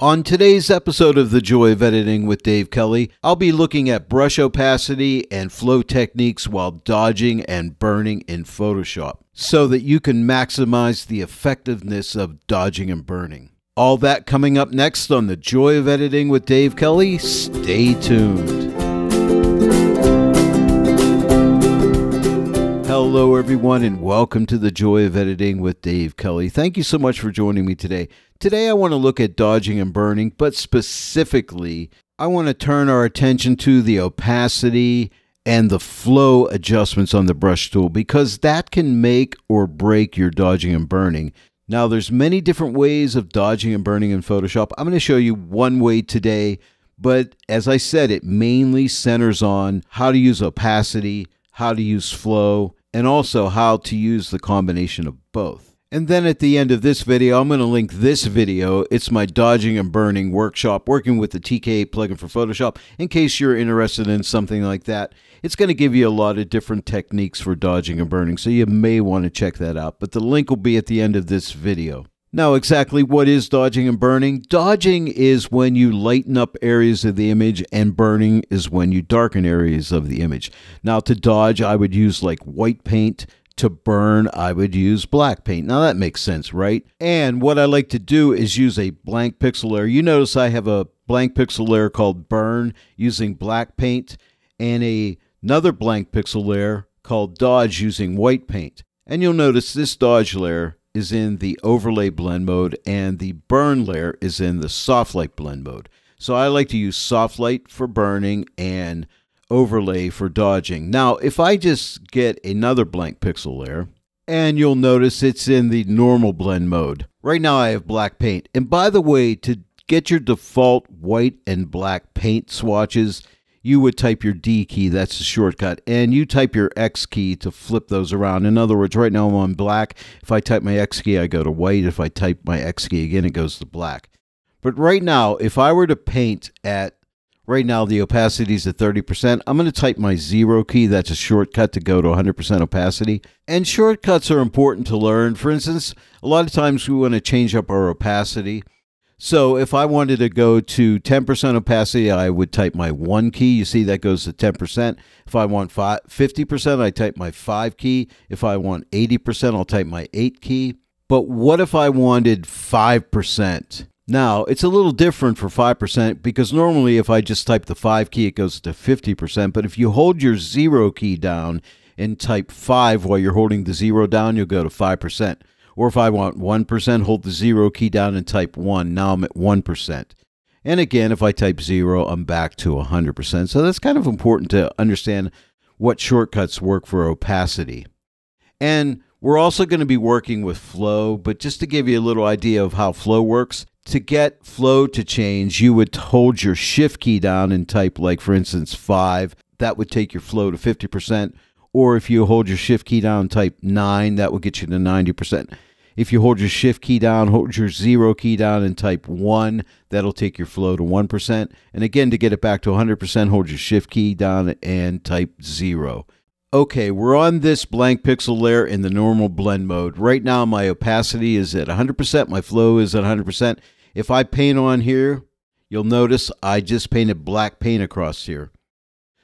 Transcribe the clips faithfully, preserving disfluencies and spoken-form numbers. On today's episode of The Joy of Editing with Dave Kelly, I'll be looking at brush opacity and flow techniques while dodging and burning in Photoshop so that you can maximize the effectiveness of dodging and burning. All that coming up next on The Joy of Editing with Dave Kelly. Stay tuned. Hello everyone and welcome to The Joy of Editing with Dave Kelly. Thank you so much for joining me today. Today I want to look at dodging and burning, but specifically I want to turn our attention to the opacity and the flow adjustments on the brush tool because that can make or break your dodging and burning. Now there's many different ways of dodging and burning in Photoshop. I'm going to show you one way today, but as I said, it mainly centers on how to use opacity, how to use flow, and also how to use the combination of both. And then at the end of this video, I'm going to link this video. It's my dodging and burning workshop, working with the T K plugin for Photoshop, in case you're interested in something like that. It's going to give you a lot of different techniques for dodging and burning, so you may want to check that out. But the link will be at the end of this video. Now, exactly what is dodging and burning? Dodging is when you lighten up areas of the image, and burning is when you darken areas of the image. Now, to dodge, I would use like white paint. To burn, I would use black paint. Now, that makes sense, right? And what I like to do is use a blank pixel layer. You notice I have a blank pixel layer called burn using black paint and a, another blank pixel layer called dodge using white paint. And you'll notice this dodge layer is in the overlay blend mode and the burn layer is in the soft light blend mode. So I like to use soft light for burning and overlay for dodging. Now, if I just get another blank pixel layer, and you'll notice it's in the normal blend mode. Right now I have black paint. And by the way, to get your default white and black paint swatches, you would type your D key, that's the shortcut, and you type your X key to flip those around. In other words, right now I'm on black. If I type my X key, I go to white. If I type my X key again, it goes to black. But right now, if I were to paint at, right now the opacity is at thirty percent, I'm going to type my zero key, that's a shortcut to go to one hundred percent opacity. And shortcuts are important to learn. For instance, a lot of times we want to change up our opacity. So if I wanted to go to ten percent opacity, I would type my one key. You see that goes to ten percent. If I want fifty percent, I type my five key. If I want eighty percent, I'll type my eight key. But what if I wanted five percent? Now, it's a little different for five percent because normally if I just type the five key, it goes to fifty percent. But if you hold your zero key down and type five while you're holding the zero down, you'll go to five percent. Or if I want one percent, hold the zero key down and type one. Now I'm at one percent. And again, if I type zero, I'm back to one hundred percent. So that's kind of important to understand what shortcuts work for opacity. And we're also going to be working with flow, but just to give you a little idea of how flow works, to get flow to change, you would hold your shift key down and type, like for instance, five. That would take your flow to fifty percent. Or if you hold your shift key down, type nine, that will get you to ninety percent. If you hold your shift key down, hold your zero key down and type one, that'll take your flow to one percent. And again, to get it back to one hundred percent, hold your shift key down and type zero. Okay, we're on this blank pixel layer in the normal blend mode. Right now, my opacity is at one hundred percent, my flow is at one hundred percent. If I paint on here, you'll notice I just painted black paint across here.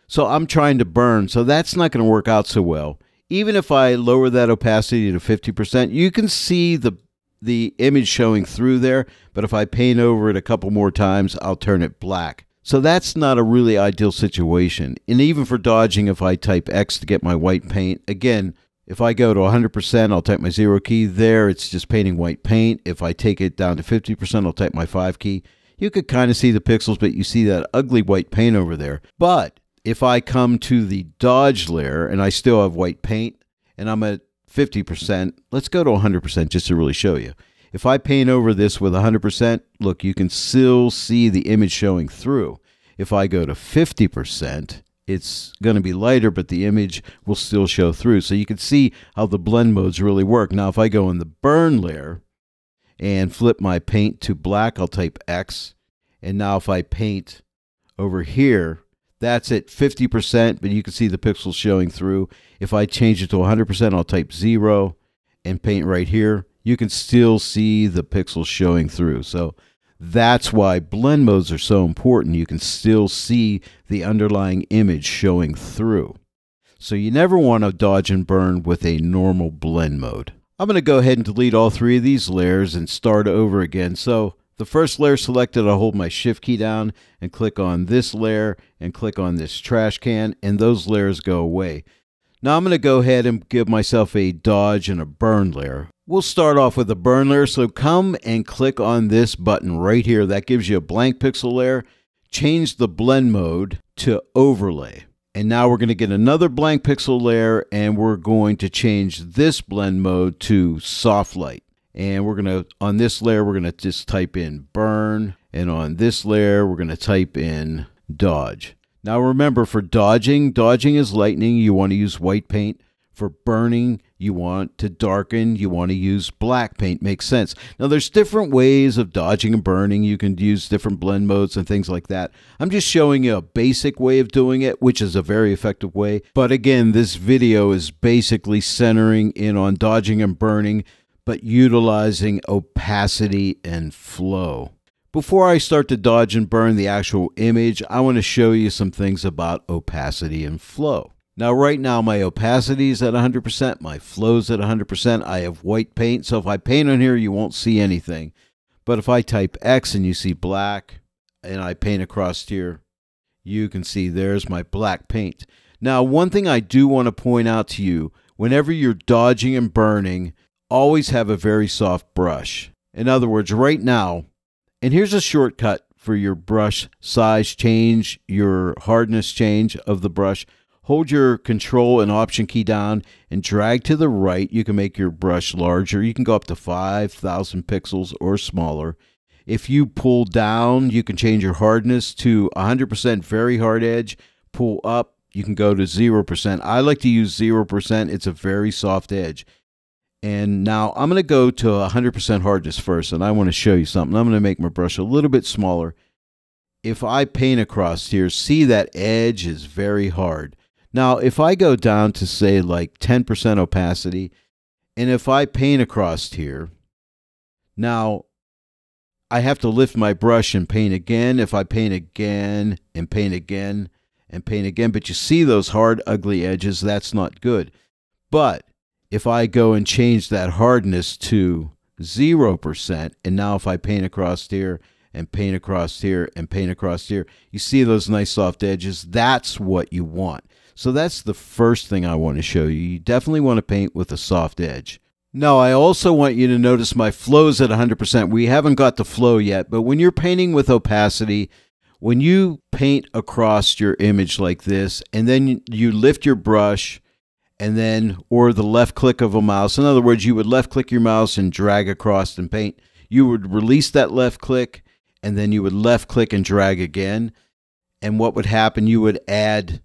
So I'm trying to burn, so that's not going to work out so well. Even if I lower that opacity to fifty percent, you can see the, the image showing through there, but if I paint over it a couple more times, I'll turn it black. So that's not a really ideal situation. And even for dodging, if I type X to get my white paint, again, if I go to one hundred percent, I'll type my zero key there, it's just painting white paint. If I take it down to fifty percent, I'll type my five key. You could kind of see the pixels, but you see that ugly white paint over there. But if I come to the dodge layer and I still have white paint and I'm at fifty percent, let's go to one hundred percent just to really show you. If I paint over this with one hundred percent, look, you can still see the image showing through. If I go to fifty percent, it's going to be lighter, but the image will still show through. So you can see how the blend modes really work. Now, if I go in the burn layer and flip my paint to black, I'll type X. And now if I paint over here, that's at fifty percent, but you can see the pixels showing through. If I change it to one hundred percent, I'll type zero and paint right here. You can still see the pixels showing through. So That's why blend modes are so important. You can still see the underlying image showing through. So you never want to dodge and burn with a normal blend mode. I'm going to go ahead and delete all three of these layers and start over again. So the first layer selected, I'll hold my shift key down and click on this layer and click on this trash can, and those layers go away. Now I'm going to go ahead and give myself a dodge and a burn layer. We'll start off with a burn layer. So come and click on this button right here. That gives you a blank pixel layer. Change the blend mode to overlay. And now we're going to get another blank pixel layer, and we're going to change this blend mode to soft light. And we're going to, on this layer, we're going to just type in burn. And on this layer, we're going to type in dodge. Now remember, for dodging, dodging is lightning. You want to use white paint. For burning, you want to darken. You want to use black paint. Makes sense. Now there's different ways of dodging and burning. You can use different blend modes and things like that. I'm just showing you a basic way of doing it, which is a very effective way. But again, this video is basically centering in on dodging and burning, but utilizing opacity and flow. Before I start to dodge and burn the actual image, I want to show you some things about opacity and flow. Now right now my opacity is at one hundred percent, my flow is at one hundred percent, I have white paint, so if I paint on here you won't see anything. But if I type X and you see black, and I paint across here, you can see there's my black paint. Now one thing I do want to point out to you, whenever you're dodging and burning, always have a very soft brush. In other words, right now, and here's a shortcut for your brush size change, your hardness change of the brush. Hold your control and option key down and drag to the right. You can make your brush larger. You can go up to five thousand pixels or smaller. If you pull down, you can change your hardness to one hundred percent very hard edge. Pull up, you can go to zero percent. I like to use zero percent. It's a very soft edge. And now I'm going to go to one hundred percent hardness first, and I want to show you something. I'm going to make my brush a little bit smaller. If I paint across here, see that edge is very hard. Now, if I go down to, say, like ten percent opacity, and if I paint across here, now I have to lift my brush and paint again. If I paint again and paint again and paint again, but you see those hard, ugly edges, that's not good. But if I go and change that hardness to zero percent, and now if I paint across here and paint across here and paint across here, you see those nice soft edges. That's what you want. So that's the first thing I want to show you. You definitely want to paint with a soft edge. Now, I also want you to notice my flow's at one hundred percent. We haven't got the flow yet, but when you're painting with opacity, when you paint across your image like this, and then you lift your brush, and then, or the left click of a mouse. In other words, you would left click your mouse and drag across and paint. You would release that left click, and then you would left click and drag again. And what would happen, you would add,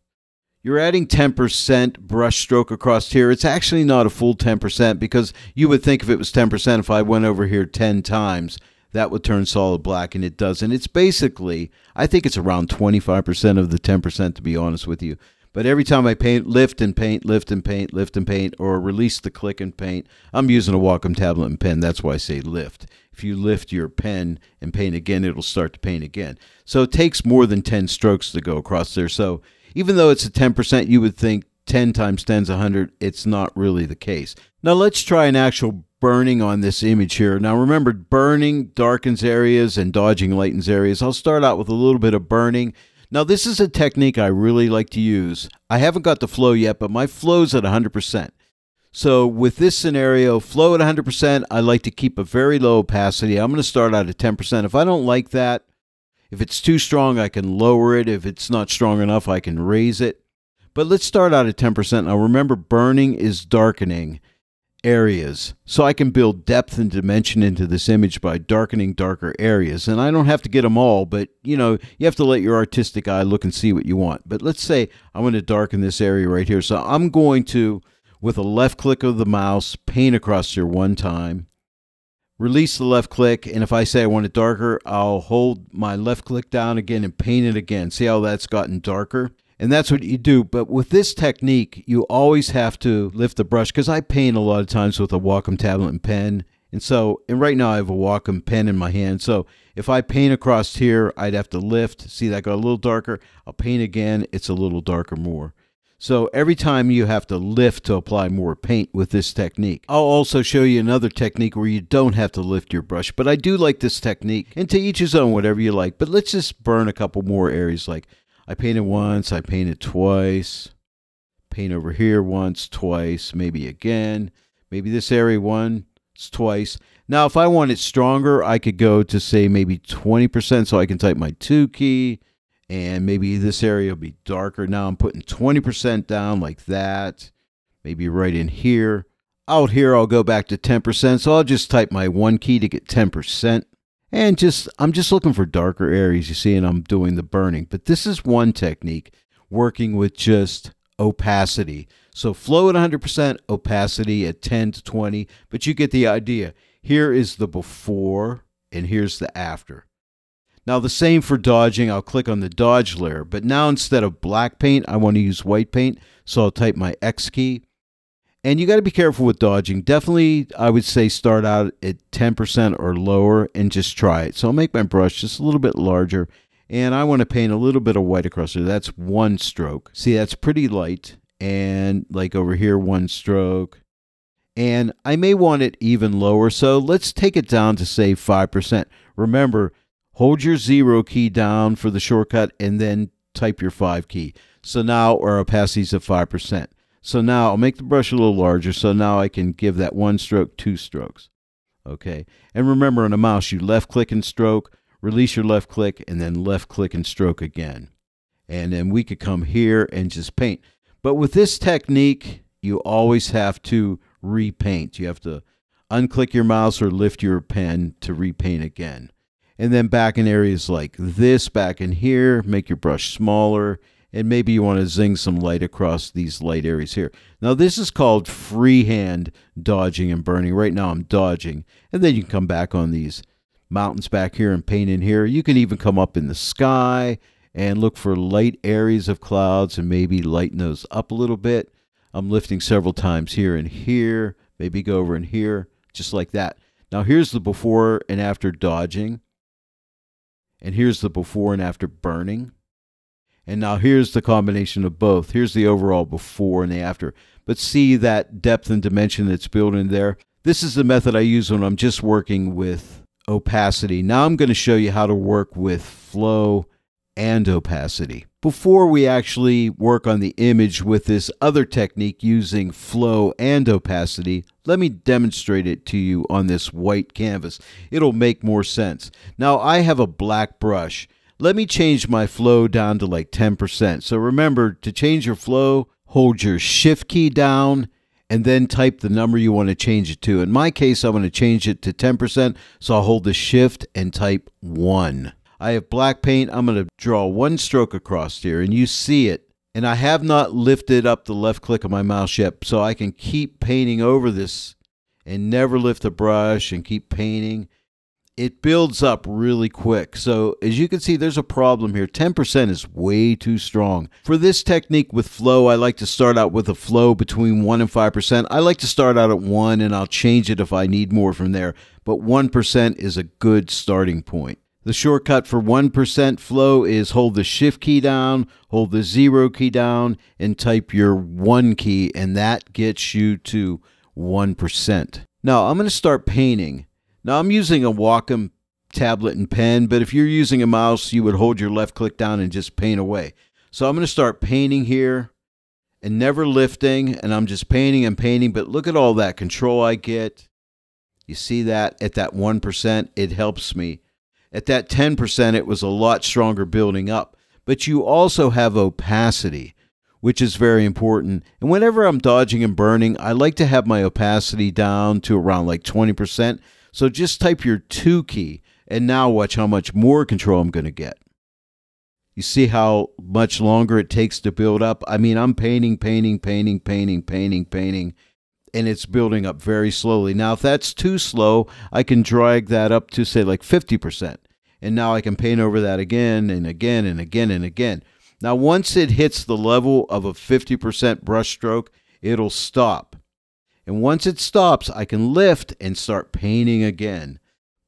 you're adding ten percent brush stroke across here. It's actually not a full ten percent, because you would think if it was ten percent, if I went over here ten times, that would turn solid black, and it doesn't. It's basically, I think it's around twenty-five percent of the ten percent, to be honest with you. But every time I paint, lift and paint, lift and paint, lift and paint, or release the click and paint. I'm using a Wacom tablet and pen. That's why I say lift. If you lift your pen and paint again, it'll start to paint again. So it takes more than ten strokes to go across there. So even though it's a ten percent, you would think ten times ten is one hundred. It's not really the case. Now let's try an actual burning on this image here. Now remember, burning darkens areas and dodging lightens areas. I'll start out with a little bit of burning. Now, this is a technique I really like to use. I haven't got the flow yet, but my flow's at one hundred percent. So with this scenario, flow at one hundred percent, I like to keep a very low opacity. I'm going to start out at ten percent. If I don't like that, if it's too strong, I can lower it. If it's not strong enough, I can raise it. But let's start out at ten percent. Now, remember, burning is darkening areas. So I can build depth and dimension into this image by darkening darker areas. And I don't have to get them all, but you know, you have to let your artistic eye look and see what you want. But let's say I want to darken this area right here. So I'm going to, with a left click of the mouse, paint across here one time, release the left click. And if I say I want it darker, I'll hold my left click down again and paint it again. See how that's gotten darker? And that's what you do. But with this technique, you always have to lift the brush, because I paint a lot of times with a Wacom tablet and pen. And so, and right now I have a Wacom pen in my hand. So If I paint across here, I'd have to lift. See, that got a little darker. I'll paint again. It's a little darker more. So every time you have to lift to apply more paint with this technique. I'll also show you another technique where you don't have to lift your brush, but I do like this technique. And to each his own, whatever you like. But let's just burn a couple more areas. Like I painted once, I painted twice, paint over here once, twice, maybe again, maybe this area once, twice. Now, if I want it stronger, I could go to say maybe twenty percent, so I can type my two key. And maybe this area will be darker. Now I'm putting twenty percent down like that. Maybe right in here. Out here, I'll go back to ten percent. So I'll just type my one key to get ten percent. And just I'm just looking for darker areas, you see, and I'm doing the burning. But this is one technique, working with just opacity. So flow at one hundred percent, opacity at ten to twenty. But you get the idea. Here is the before, and here's the after. Now the same for dodging, I'll click on the dodge layer, but now instead of black paint, I want to use white paint, so I'll type my X key. And you got to be careful with dodging. Definitely, I would say start out at ten percent or lower and just try it. So I'll make my brush just a little bit larger, and I want to paint a little bit of white across there. That's one stroke. See, that's pretty light, and like over here, one stroke. And I may want it even lower, so let's take it down to say five percent. Remember, hold your zero key down for the shortcut and then type your five key. So now our opacity's at five percent. So now I'll make the brush a little larger. So now I can give that one stroke, two strokes. Okay. And remember on a mouse, you left click and stroke, release your left click, and then left click and stroke again. And then we could come here and just paint. But with this technique, you always have to repaint. You have to unclick your mouse or lift your pen to repaint again. And then back in areas like this, back in here, make your brush smaller. And maybe you want to zing some light across these light areas here. Now this is called freehand dodging and burning. Right now I'm dodging. And then you can come back on these mountains back here and paint in here. You can even come up in the sky and look for light areas of clouds and maybe lighten those up a little bit. I'm lifting several times here and here. Maybe go over in here, just like that. Now here's the before and after dodging. And here's the before and after burning. And now here's the combination of both. Here's the overall before and the after. But see that depth and dimension that's built in there? This is the method I use when I'm just working with opacity. Now I'm going to show you how to work with flow and opacity. Before we actually work on the image with this other technique using flow and opacity, let me demonstrate it to you on this white canvas. It'll make more sense. Now I have a black brush. Let me change my flow down to like ten percent. So remember, to change your flow, hold your shift key down and then type the number you want to change it to. In my case, I want to change it to ten percent. So I'll hold the shift and type one. I have black paint. I'm going to draw one stroke across here and you see it. And I have not lifted up the left click of my mouse yet, so I can keep painting over this and never lift the brush and keep painting. It builds up really quick. So as you can see, there's a problem here. ten percent is way too strong. For this technique with flow, I like to start out with a flow between one and five percent. I like to start out at one and I'll change it if I need more from there. But one percent is a good starting point. The shortcut for one percent flow is hold the shift key down, hold the zero key down, and type your one key, and that gets you to one percent. Now, I'm going to start painting. Now, I'm using a Wacom tablet and pen, but if you're using a mouse, you would hold your left click down and just paint away. So I'm going to start painting here and never lifting, and I'm just painting and painting, but look at all that control I get. You see that at that one percent, it helps me. At that ten percent, it was a lot stronger building up. But you also have opacity, which is very important. And whenever I'm dodging and burning, I like to have my opacity down to around like twenty percent. So just type your two key, and now watch how much more control I'm going to get. You see how much longer it takes to build up? I mean, I'm painting, painting, painting, painting, painting, painting. And it's building up very slowly. Now, if that's too slow, I can drag that up to, say, like fifty percent. And now I can paint over that again and again and again and again. Now, once it hits the level of a fifty percent brush stroke, it'll stop. And once it stops, I can lift and start painting again.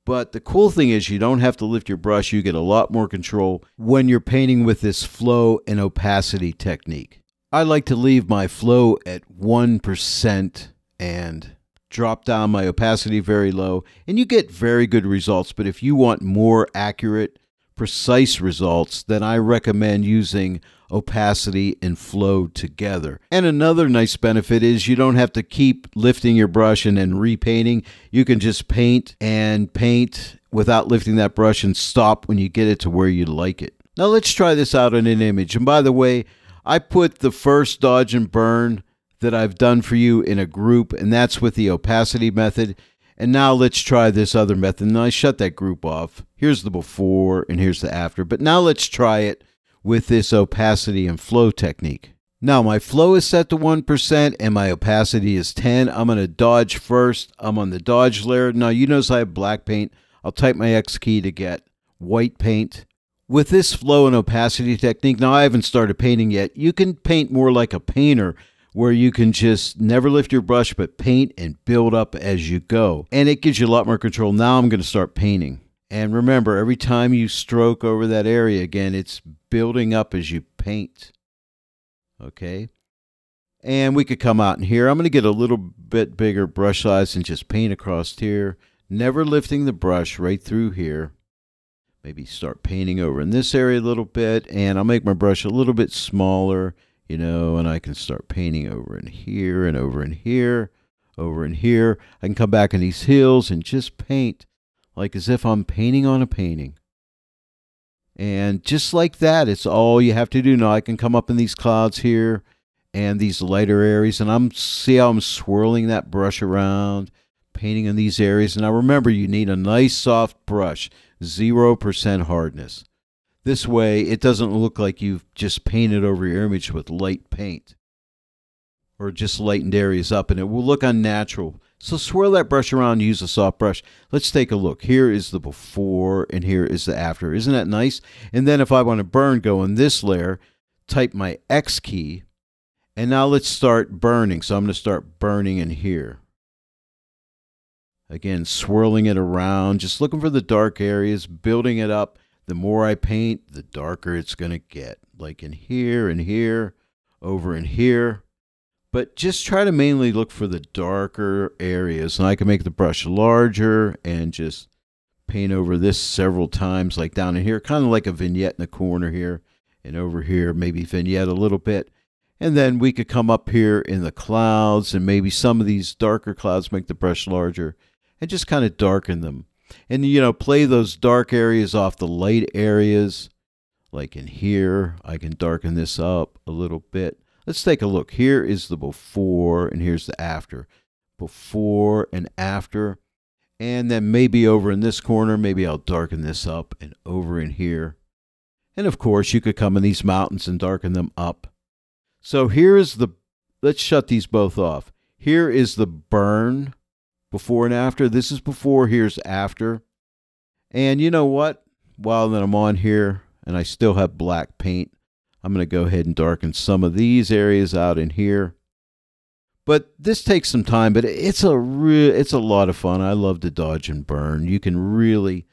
But the cool thing is you don't have to lift your brush. You get a lot more control when you're painting with this flow and opacity technique. I like to leave my flow at one percent and drop down my opacity very low, and you get very good results. But if you want more accurate, precise results, then I recommend using opacity and flow together. And another nice benefit is you don't have to keep lifting your brush and then repainting. You can just paint and paint without lifting that brush and stop when you get it to where you like it. Now let's try this out in an image. And by the way, I put the first dodge and burn that I've done for you in a group, and that's with the opacity method. And now let's try this other method. Now I shut that group off. Here's the before and here's the after. But now let's try it with this opacity and flow technique. Now my flow is set to one percent and my opacity is ten. I'm going to dodge first. I'm on the dodge layer. Now you notice I have black paint. I'll type my X key to get white paint. With this flow and opacity technique, now I haven't started painting yet. You can paint more like a painter, where you can just never lift your brush, but paint and build up as you go. And it gives you a lot more control. Now I'm going to start painting. And remember, every time you stroke over that area again, it's building up as you paint. Okay. And we could come out in here. I'm going to get a little bit bigger brush size and just paint across here. Never lifting the brush right through here. Maybe start painting over in this area a little bit. And I'll make my brush a little bit smaller. You know, and I can start painting over in here and over in here, over in here. I can come back in these hills and just paint like as if I'm painting on a painting. And just like that, it's all you have to do. Now I can come up in these clouds here and these lighter areas, and I'm see how I'm swirling that brush around, painting in these areas. And now remember, you need a nice soft brush, zero percent hardness. This way, it doesn't look like you've just painted over your image with light paint or just lightened areas up, and it will look unnatural. So swirl that brush around, use a soft brush. Let's take a look. Here is the before and here is the after. Isn't that nice? And then if I want to burn, go in this layer, type my X key, and now let's start burning. So I'm going to start burning in here. Again, swirling it around, just looking for the dark areas, building it up. The more I paint, the darker it's going to get, like in here and here, over in here. But just try to mainly look for the darker areas. And I can make the brush larger and just paint over this several times, like down in here, kind of like a vignette in the corner here, and over here, maybe vignette a little bit. And then we could come up here in the clouds, and maybe some of these darker clouds, make the brush larger and just kind of darken them. And, you know, play those dark areas off the light areas. Like in here, I can darken this up a little bit. Let's take a look. Here is the before and here's the after. Before and after. And then maybe over in this corner, maybe I'll darken this up and over in here. And, of course, you could come in these mountains and darken them up. So here is the, let's shut these both off. Here is the burn. Before and after. This is before, here's after. And you know what? While that I'm on here and I still have black paint, I'm going to go ahead and darken some of these areas out in here. But this takes some time, but it's a real, it's a lot of fun. I love to dodge and burn. You can really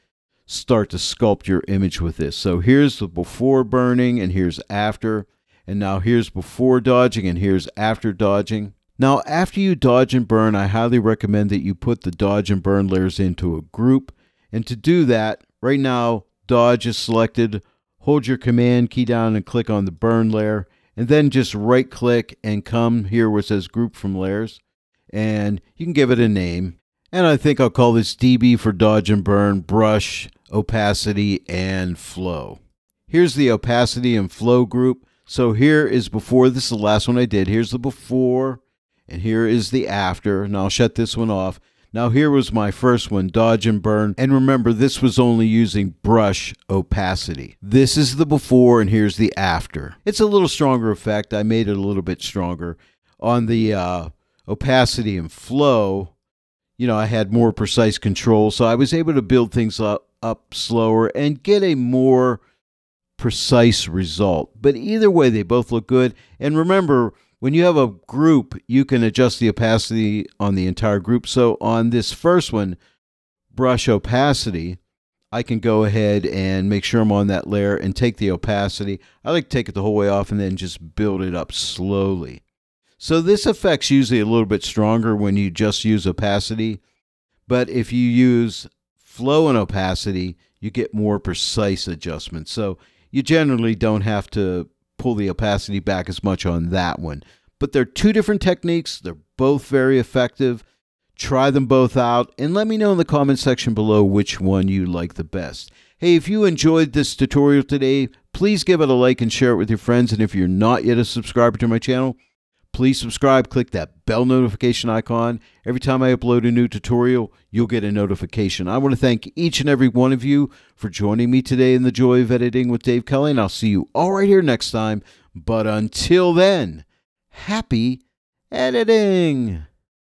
start to sculpt your image with this. So here's the before burning and here's after. And now here's before dodging and here's after dodging. Now, after you dodge and burn, I highly recommend that you put the dodge and burn layers into a group. And to do that, right now, dodge is selected. Hold your command key down and click on the burn layer. And then just right click and come here where it says group from layers. And you can give it a name. And I think I'll call this D B for dodge and burn, brush, opacity, and flow. Here's the opacity and flow group. So here is before. This is the last one I did. Here's the before. And here is the after, and I'll shut this one off. Now here was my first one, dodge and burn. And remember, this was only using brush opacity. This is the before, and here's the after. It's a little stronger effect. I made it a little bit stronger. On the uh, opacity and flow, you know, I had more precise control, so I was able to build things up, up slower and get a more precise result. But either way, they both look good. And remember, when you have a group, you can adjust the opacity on the entire group. So on this first one, brush opacity, I can go ahead and make sure I'm on that layer and take the opacity. I like to take it the whole way off and then just build it up slowly. So this effect's usually a little bit stronger when you just use opacity, but if you use flow and opacity, you get more precise adjustments. So you generally don't have to pull the opacity back as much on that one. But they're two different techniques. They're both very effective. Try them both out and let me know in the comment section below which one you like the best. Hey, if you enjoyed this tutorial today, please give it a like and share it with your friends. And if you're not yet a subscriber to my channel, please subscribe, click that bell notification icon. Every time I upload a new tutorial, you'll get a notification. I want to thank each and every one of you for joining me today in The Joy of Editing with Dave Kelly, and I'll see you all right here next time. But until then, happy editing!